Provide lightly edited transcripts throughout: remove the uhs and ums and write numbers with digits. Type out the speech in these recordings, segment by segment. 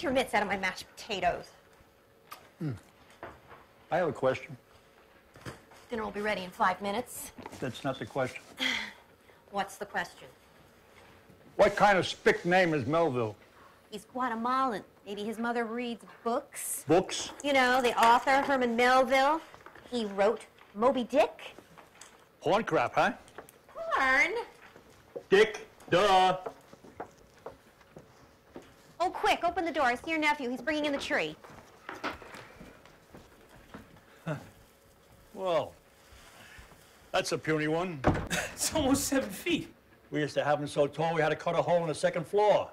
Get your mitts out of my mashed potatoes. I have a question. Dinner will be ready in 5 minutes. That's not the question. What's the question? What kind of spick name is Melville? He's Guatemalan. Maybe his mother reads books. Books? You know, the author, Herman Melville. He wrote Moby Dick. Horn crap, huh? Horn? Dick, duh. Oh, quick, open the door. I see your nephew. He's bringing in the tree. Well, that's a puny one. It's almost 7 feet. We used to have them so tall we had to cut a hole in the second floor.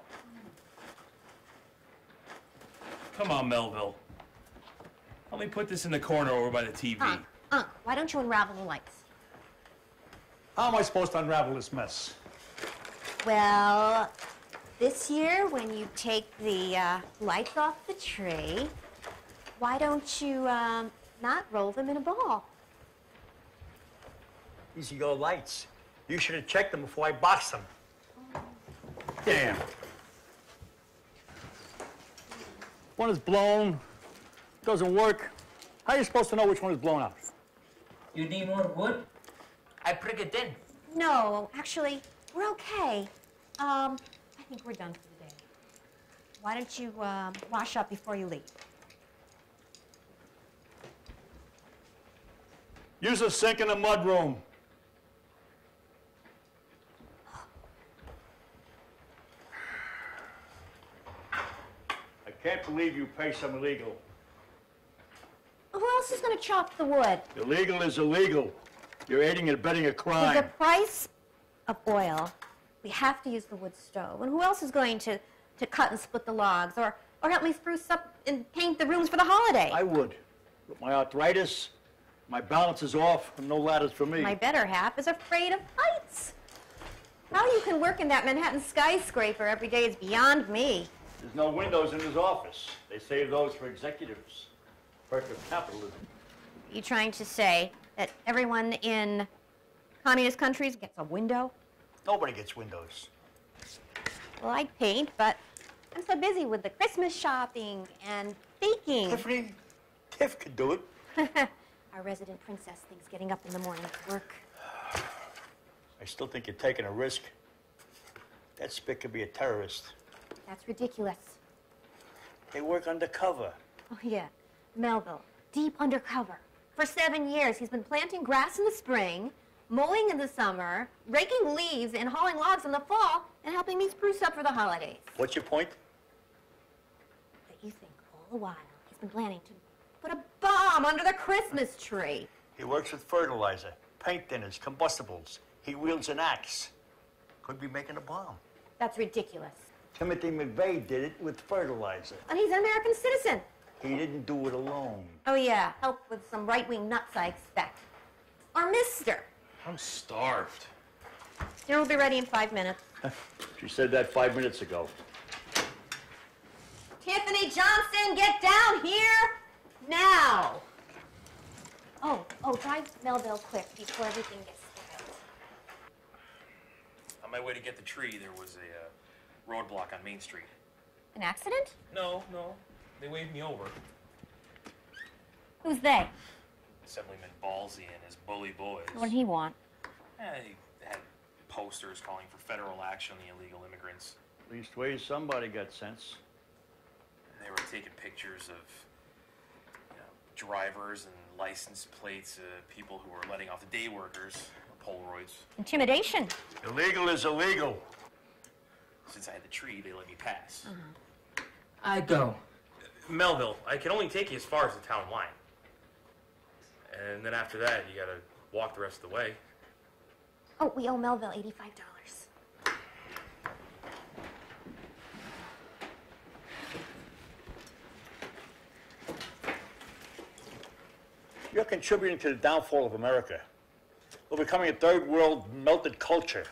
Come on, Melville. Let me put this in the corner over by the TV. Unc, why don't you unravel the lights? How am I supposed to unravel this mess? Well, this year when you take the lights off the tree, why don't you not roll them in a ball? These are your lights. You should have checked them before I boxed them. Oh. Damn. One is blown, doesn't work. How are you supposed to know which one is blown out? You need more wood? I prick it in. No, actually, we're okay. I think we're done for the day. Why don't you wash up before you leave? Use a sink in the mudroom. I can't believe you pay some illegal. Who else is going to chop the wood? Illegal is illegal. You're aiding and abetting a crime. For the price of oil, we have to use the wood stove. And who else is going to cut and split the logs or help me spruce up and paint the rooms for the holiday? I would. But my arthritis, my balance is off, and no ladders for me. My better half is afraid of heights. How you can work in that Manhattan skyscraper every day is beyond me. There's no windows in his office. They save those for executives. Perk of capitalism. Are you trying to say that everyone in communist countries gets a window? Nobody gets windows. Well, I'd paint, but I'm so busy with the Christmas shopping and baking. Tiffany, Tiff could do it. Our resident princess thinks getting up in the morning to work. I still think you're taking a risk. That spick could be a terrorist. That's ridiculous. They work undercover. Oh, yeah. Melville, deep undercover. For 7 years, he's been planting grass in the spring, mowing in the summer, raking leaves and hauling logs in the fall, and helping me spruce up for the holidays. What's your point? That you think all the while he's been planning to put a bomb under the Christmas tree. He works with fertilizer, paint thinners, combustibles. He wields an axe. Could be making a bomb. That's ridiculous. Timothy McVeigh did it with fertilizer. And he's an American citizen. He didn't do it alone. Oh, yeah. Help with some right-wing nuts, I expect. Or mister. I'm starved. Dinner will be ready in 5 minutes. She said that 5 minutes ago. Tiffany Johnson, get down here! Now! Oh, drive Melville quick before everything gets spoiled. On my way to get the tree, there was a roadblock on Main Street. An accident? No. They waved me over. Who's they? Assemblyman Ballsy and his bully boys. What did he want? They had posters calling for federal action on the illegal immigrants. Leastways, somebody got sense. And they were taking pictures of drivers and license plates, people who were letting off the day workers, Polaroids. Intimidation. Illegal is illegal. Since I had the tree, they let me pass. Uh-huh. I go. Melville, I can only take you as far as the town line. And then after that, you gotta walk the rest of the way. Oh, we owe Melville $85. You're contributing to the downfall of America. We're becoming a third world melted culture.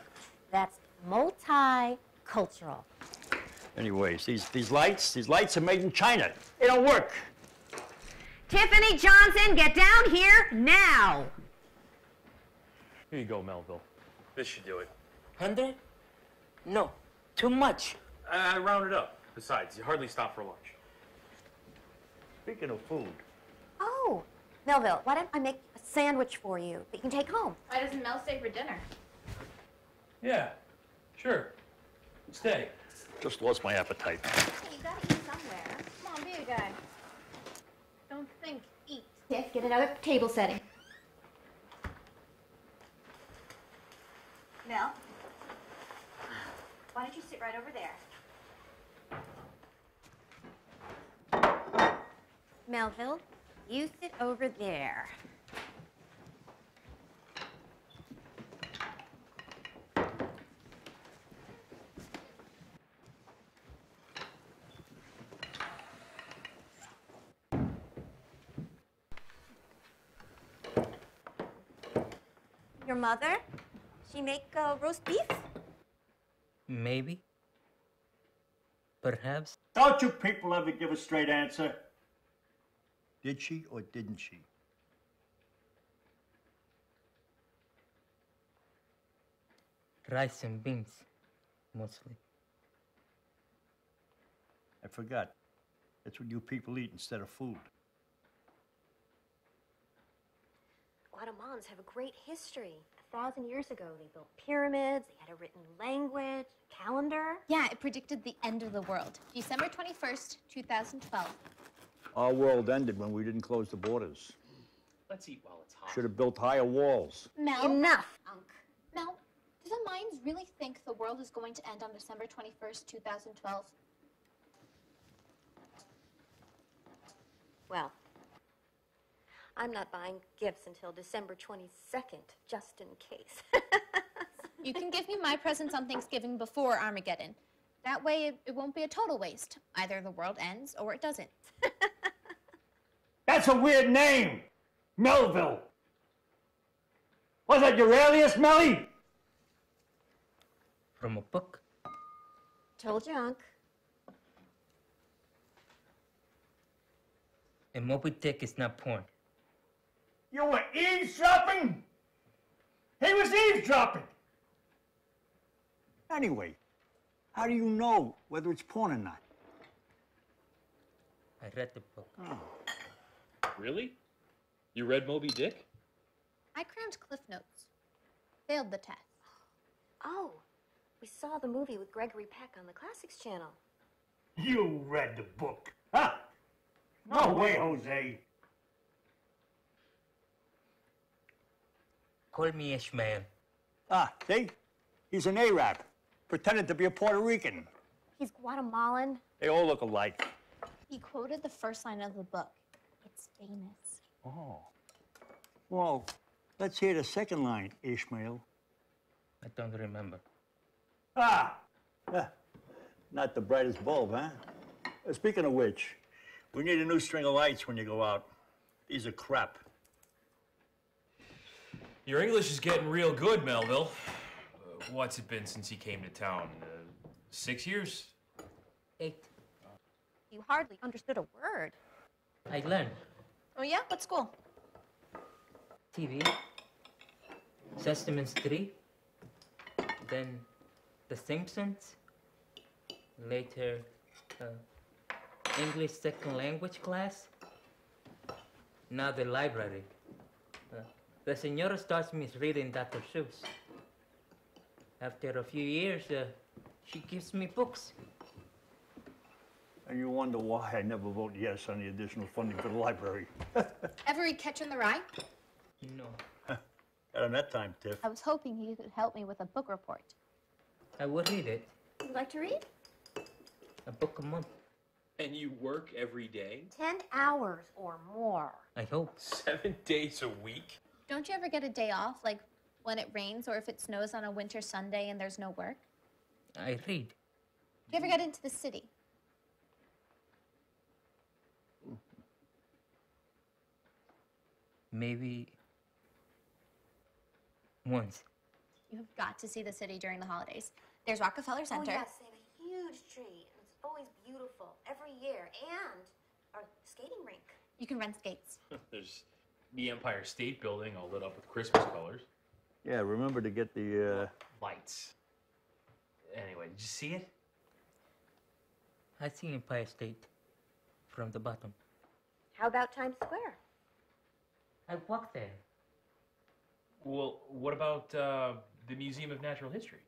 That's multicultural. Anyways, these lights are made in China. They don't work. Tiffany Johnson, get down here now. Here you go, Melville. This should do it. $100? No, too much. I rounded up. Besides, you hardly stop for lunch. Speaking of food. Oh, Melville, why don't I make a sandwich for you that you can take home? Why doesn't Mel stay for dinner? Yeah, sure. Stay. Just lost my appetite. Hey, you gotta eat somewhere. Come on, be a guy. Don't think, eat. Yeah, get another table setting. Mel, why don't you sit right over there? Melville, you sit over there. Your mother? She make roast beef? Maybe. Perhaps. Don't you people ever give a straight answer? Did she or didn't she? Rice and beans, mostly. I forgot. That's what you people eat instead of food. Guatemalans have a great history. 1,000 years ago, they built pyramids, they had a written language, calendar. Yeah, it predicted the end of the world. December 21st, 2012. Our world ended when we didn't close the borders. Let's eat while it's hot. Should have built higher walls. Mel. Enough, Unc. Mel, do the Mayans really think the world is going to end on December 21st, 2012? Well. I'm not buying gifts until December 22nd, just in case. You can give me my presents on Thanksgiving before Armageddon. That way it won't be a total waste. Either the world ends or it doesn't. That's a weird name, Melville. Was that your alias, Melly? From a book. Told you, Unc. And Moby Dick is not porn. You were eavesdropping? He was eavesdropping. Anyway, how do you know whether it's porn or not? I read the book. Oh. Really? You read Moby Dick? I crammed Cliff Notes. Failed the test. Oh, we saw the movie with Gregory Peck on the Classics Channel. You read the book, huh? No way, Jose. Call me Ishmael. Ah, see? He's an Arab, pretended to be a Puerto Rican. He's Guatemalan. They all look alike. He quoted the first line of the book. It's famous. Oh. Well, let's hear the second line, Ishmael. I don't remember. Ah! Not the brightest bulb, huh? Speaking of which, we need a new string of lights when you go out. These are crap. Your English is getting real good, Melville. What's it been since he came to town? 6 years? 8. You hardly understood a word. I learned. Oh, yeah? What school? TV. Sesame Street. Then The Simpsons. Later, English second language class. Now the library. The senora starts misreading Dr. Seuss. After a few years, she gives me books. And you wonder why I never vote yes on the additional funding for the library. Ever read Catcher in the Rye? No. Not on that time, Tiff. I was hoping you could help me with a book report. I would read it. You'd like to read? A book a month. And you work every day? 10 hours or more. I hope. 7 days a week? Don't you ever get a day off, like when it rains or if it snows on a winter Sunday and there's no work? I read. Do you ever get into the city? Maybe once. You have got to see the city during the holidays. There's Rockefeller Center. Oh, yes, they have a huge tree. And it's always beautiful every year. And our skating rink. You can rent skates. There's the Empire State Building, all lit up with Christmas colors. Yeah, remember to get the lights. Anyway, did you see it? I see Empire State from the bottom. How about Times Square? I walked there. Well, what about the Museum of Natural History?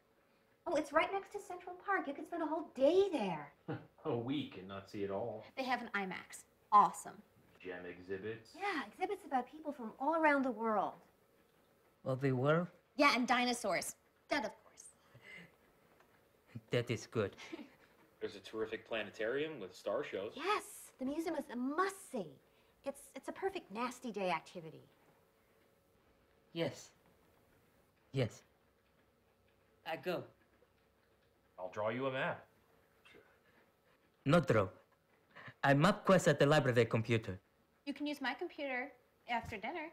Oh, it's right next to Central Park. You could spend a whole day there. A week and not see it all. They have an IMAX. Awesome. Gem exhibits? Yeah, exhibits about people from all around the world. Well, they were? Yeah, and dinosaurs. Dead, of course. That is good. There's a terrific planetarium with star shows. Yes, the museum is a must-see. It's a perfect nasty day activity. Yes. Yes. I go. I'll draw you a map. Sure. Not draw. I MapQuest at the library computer. You can use my computer after dinner.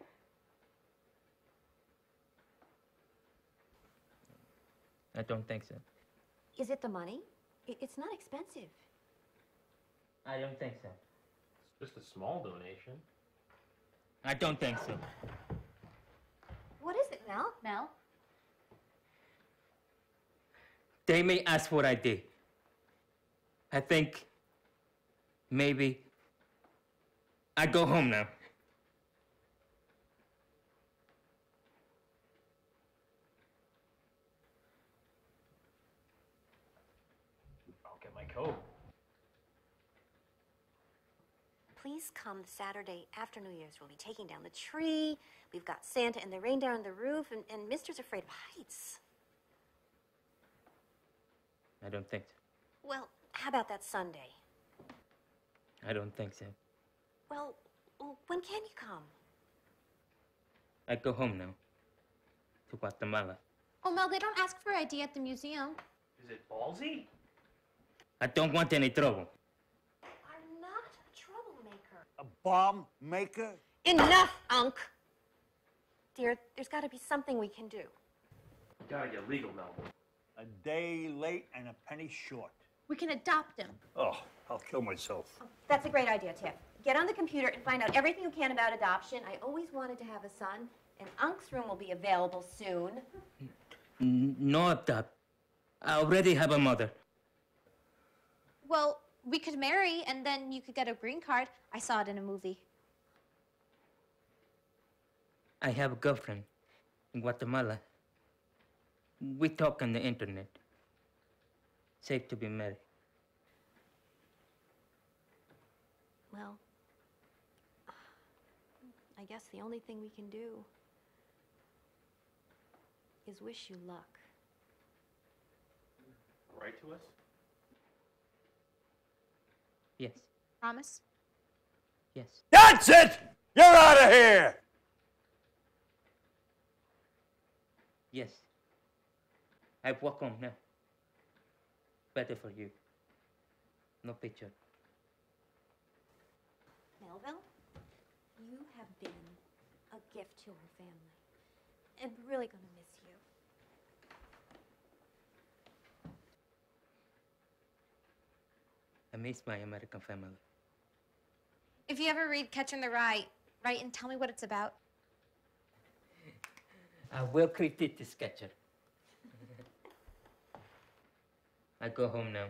I don't think so. Is it the money? It's not expensive. I don't think so. It's just a small donation. I don't think so. What is it, Mel? Mel? They may ask what I did. I think maybe I go home now. I'll get my coat. Please come Saturday after New Year's. We'll be taking down the tree. We've got Santa and the reindeer on the roof, and Mister's afraid of heights. I don't think so. Well, how about that Sunday? I don't think so. Well, when can you come? I go home now. To Guatemala. Oh, Mel, they don't ask for ID at the museum. Is it ballsy? I don't want any trouble. I'm not a troublemaker. A bomb maker? Enough, Unc! Dear, there's got to be something we can do. You gotta get legal, Mel. A day late and a penny short. We can adopt him. Oh, I'll kill myself. Oh, that's a great idea, Tiff. Get on the computer and find out everything you can about adoption. I always wanted to have a son, and Unc's room will be available soon. No adopt. I already have a mother. Well, we could marry, and then you could get a green card. I saw it in a movie. I have a girlfriend in Guatemala. We talk on the internet. Safe to be married. Well, I guess the only thing we can do is wish you luck. Write to us? Yes. Promise? Yes. That's it! You're out of here! Yes. I walk home now. Better for you. No picture. Melville, you have been a gift to our family. And we're really gonna miss you. I miss my American family. If you ever read Catcher in the Rye, write and tell me what it's about. I will critique this Catcher. I go home now.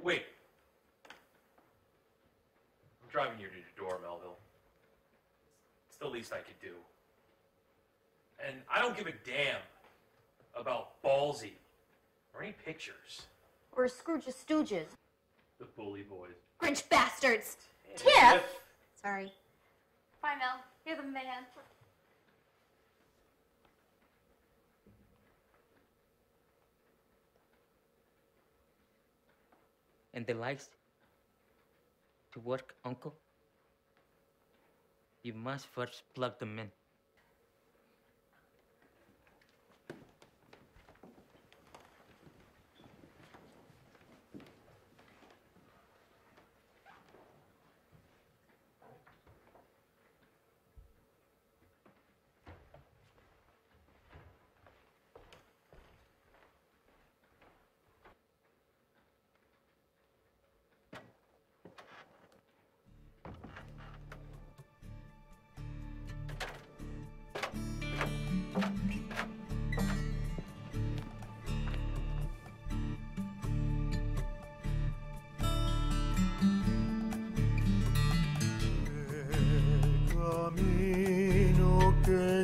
Wait. I'm driving you to the door, Melville. It's the least I could do. And I don't give a damn about ballsy or any pictures. Or Scrooge's Stooges. The bully boys. Grinch bastards. Tiff! Sorry. Bye, Mel. You're the man. And the likes to work, Uncle. You must first plug them in.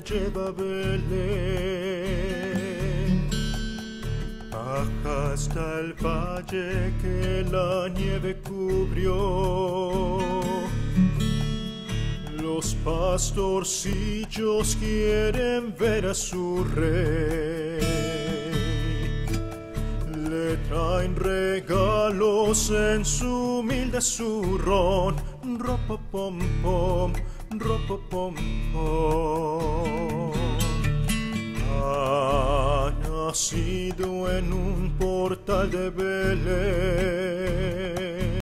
lleva a Belén. Baja hasta el valle que la nieve cubrió. Los pastorcillos quieren ver a su rey. Le traen regalos en su humilde zurrón. Ropa pom pom, ropa pom pom. Ha nacido en un portal de Belén.